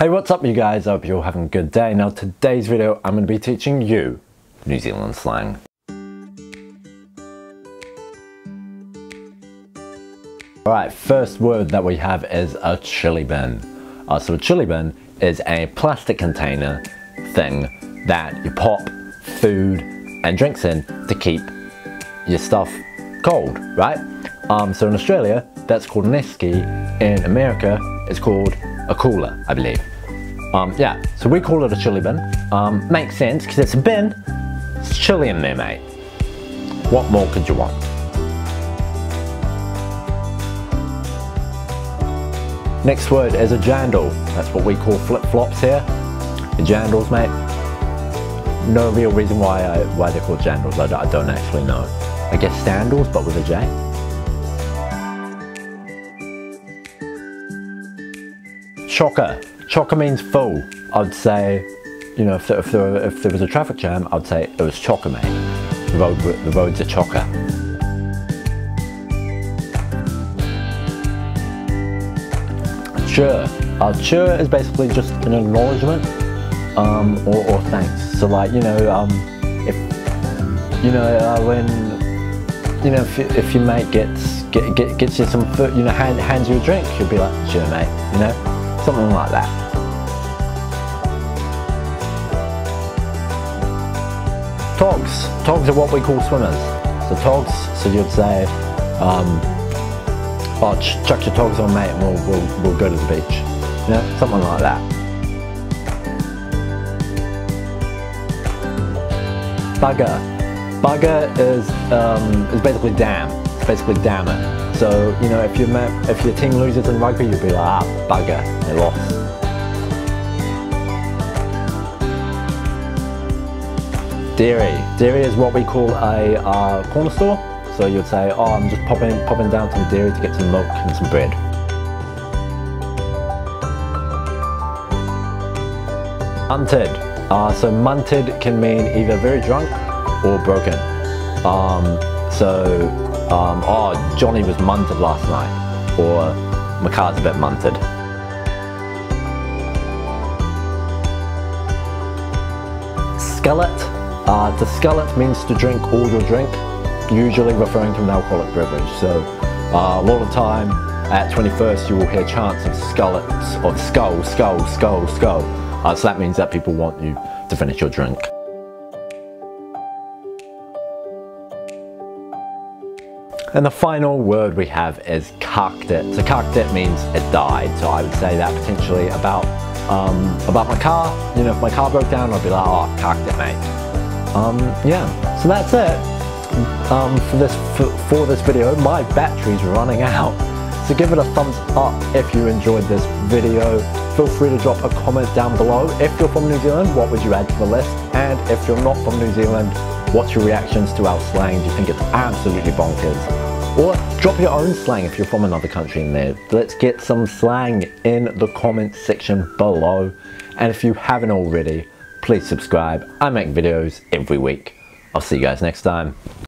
Hey, what's up you guys? I hope you're all having a good day. Now today's video I'm going to be teaching you New Zealand slang. Alright, first word that we have is a chilli bin. So a chilli bin is a plastic container thing that you pop food and drinks in to keep your stuff cold, right? So in Australia that's called an esky, in America it's called a cooler, I believe. Yeah, so we call it a chilli bin. Makes sense because it's a bin, it's chilli in there, mate. What more could you want? Next word is a jandal. That's what we call flip-flops here. The jandals, mate. No real reason why they're called jandals. I don't actually know. I guess sandals, but with a J. Chocker. Chocker means full. I'd say, you know, if there was a traffic jam, I'd say it was chocker, mate. The road's a chocker. Chur. Chur is basically just an acknowledgement or thanks. So, like, you know, if your mate gets you some food, you know, hands you a drink, you'll be like, chur, mate, you know. Something like that. Togs. Togs are what we call swimmers. So togs, so you'd say, oh, chuck your togs on, mate, and we'll go to the beach. You know, something like that. Bugger. Bugger is basically damn. It's basically damn it. So, you know, if your team loses in rugby, you'll be like, ah, bugger, they lost. Dairy. Dairy is what we call a corner store. So you'd say, oh, I'm just popping down to the dairy to get some milk and some bread. Munted. So munted can mean either very drunk or broken. Oh, Johnny was munted last night, or my car's a bit munted. Scullet. To scullet means to drink all your drink, usually referring to an alcoholic beverage. So a lot of time at 21st you will hear chants of scullets, or skull, skull, skull, skull. So that means that people want you to finish your drink. And the final word we have is kaked it. So kaked it means it died. So I would say that potentially about my car. You know, if my car broke down, I'd be like, oh, kaked it, mate. Yeah, so that's it for this video. My battery's running out. So give it a thumbs up if you enjoyed this video. Feel free to drop a comment down below. If you're from New Zealand, what would you add to the list? And if you're not from New Zealand, what's your reactions to our slang? Do you think it's absolutely bonkers? Or drop your own slang if you're from another country in there. Let's get some slang in the comments section below. And if you haven't already, please subscribe. I make videos every week. I'll see you guys next time.